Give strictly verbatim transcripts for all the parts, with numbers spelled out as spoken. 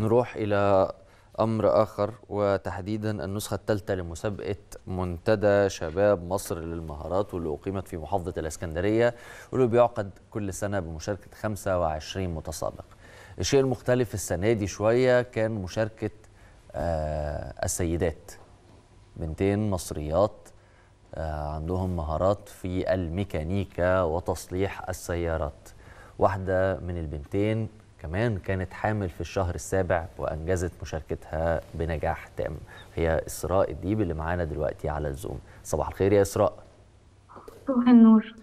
نروح إلى أمر آخر، وتحديدا النسخة الثالثة لمسابقة منتدى شباب مصر للمهارات، واللي أقيمت في محافظة الأسكندرية، واللي بيعقد كل سنة بمشاركة خمسة وعشرين متسابق. الشيء المختلف السنة دي شوية كان مشاركة آه السيدات، بنتين مصريات آه عندهم مهارات في الميكانيكا وتصليح السيارات. واحدة من البنتين كمان كانت حامل في الشهر السابع وأنجزت مشاركتها بنجاح تام، هي إسراء الديب اللي معانا دلوقتي على الزوم. صباح الخير يا إسراء. صباح النور.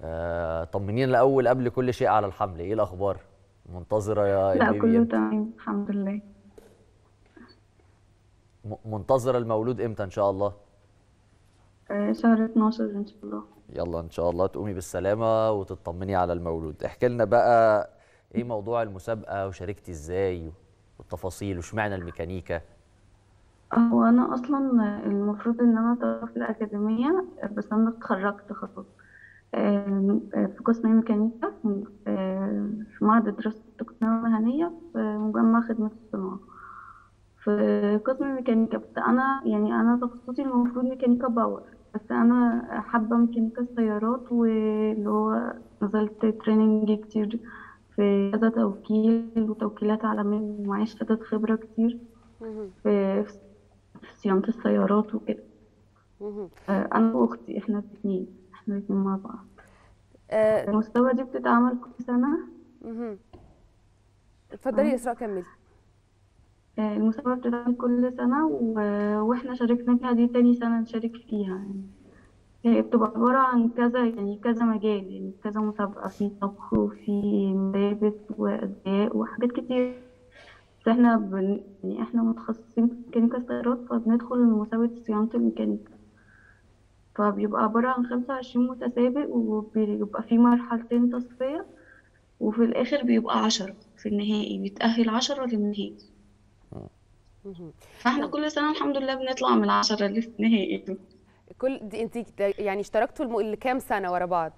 آه طمنين الأول قبل كل شيء على الحمل، إيه الأخبار؟ منتظرة يا لا كله إمتى؟ تمام الحمد لله. منتظرة المولود إمتى إن شاء الله؟ آه شهر اتناشر إن شاء الله. يلا إن شاء الله تقومي بالسلامة وتطمني على المولود. احكي لنا بقى ايه موضوع المسابقه وشاركتي ازاي والتفاصيل واشمعنى الميكانيكا؟ هو انا اصلا المفروض ان انا طرف الاكاديميه، بس انا اتخرجت خطوه في قسم الميكانيكا في معهد دراسه التقنيه المهنيه في مجمع خدمه الصناعه في قسم الميكانيكا. بس انا يعني انا تخصصي المفروض ميكانيكا باور، بس انا حابه ميكانيكا السيارات، واللي هو نزلت تريننج كتير في كذا توكيل وتوكيلات عالمية، ومعايش كذا خبرة كتير في صيانة السيارات وكده. أنا وأختي إحنا الاتنين إحنا الاتنين مع بعض. المسابقة دي بتتعمل كل سنة. اتفضلي يا إسراء كملي. المسابقة بتتعمل كل سنة، وإحنا شاركنا فيها دي تاني سنة نشارك فيها. يعني هي بتبقى عبارة عن كذا يعني كذا مجال، يعني كذا مسابقة، في طبخ وفي ملابس وأزياء وحاجات كتير. بس احنا بن... يعني احنا متخصصين في ميكانيكا السيارات، فبندخل مسابقة صيانة الميكانيكا. فبيبقى عبارة عن خمسة وعشرين متسابق، وبيبقى في مرحلتين تصفية، وفي الآخر بيبقى عشرة في النهائي، بيتأهل عشرة للنهائي. فاحنا كل سنة الحمد لله بنطلع من العشرة اللي في النهائي. كل دي انت يعني اشتركتوا لكام سنه ورا بعض؟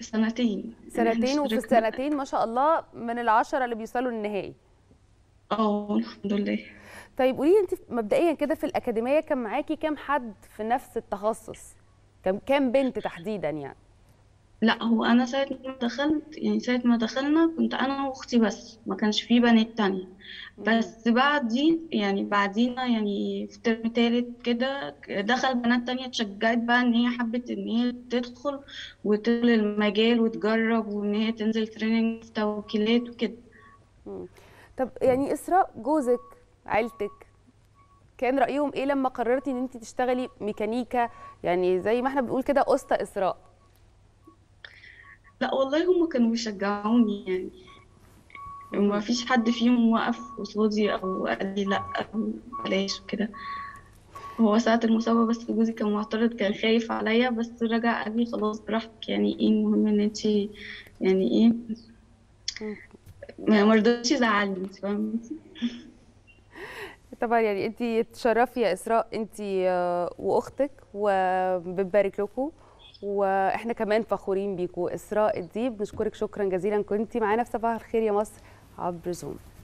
سنتين سنتين وفي السنتين ما شاء الله من العشرة اللي بيوصلوا للنهائي. اه الحمد لله. طيب قولي لي انت مبدئيا كده، في الاكاديميه كان معاكي كام حد في نفس التخصص؟ كام كام بنت تحديدا يعني؟ لا هو انا ساعه ما دخلت يعني ساعه ما دخلنا كنت انا واختي بس، ما كانش في بنات تانية. بس بعدين يعني بعدينا يعني في الترم الثالث كده دخل بنات تانية، اتشجعت بقى ان هي حبت ان هي تدخل وتدخل المجال وتجرب، وان هي تنزل تريننج في توكيلات وكده. طب يعني إسراء، جوزك عيلتك كان رايهم ايه لما قررتي ان انت تشتغلي ميكانيكا، يعني زي ما احنا بنقول كده أسطى إسراء؟ لا والله هم كانوا بيشجعوني، يعني ما فيش حد فيهم وقف قصادي او قال لي لا بلاش وكده. هو ساعه المسابقه بس جوزي كان معترض، كان خايف عليا، بس رجع قال لي خلاص براحتك، يعني ايه المهم ان انت يعني ايه ما مرضتش زعلني، انت فاهمه. طبعا يعني انت اتشرفي يا إسراء انت واختك، وبنبارك لكم، واحنا كمان فخورين بيكو. إسراء الديب بنشكرك شكرا جزيلا، كنتي معانا في صباح الخير يا مصر عبر زوم.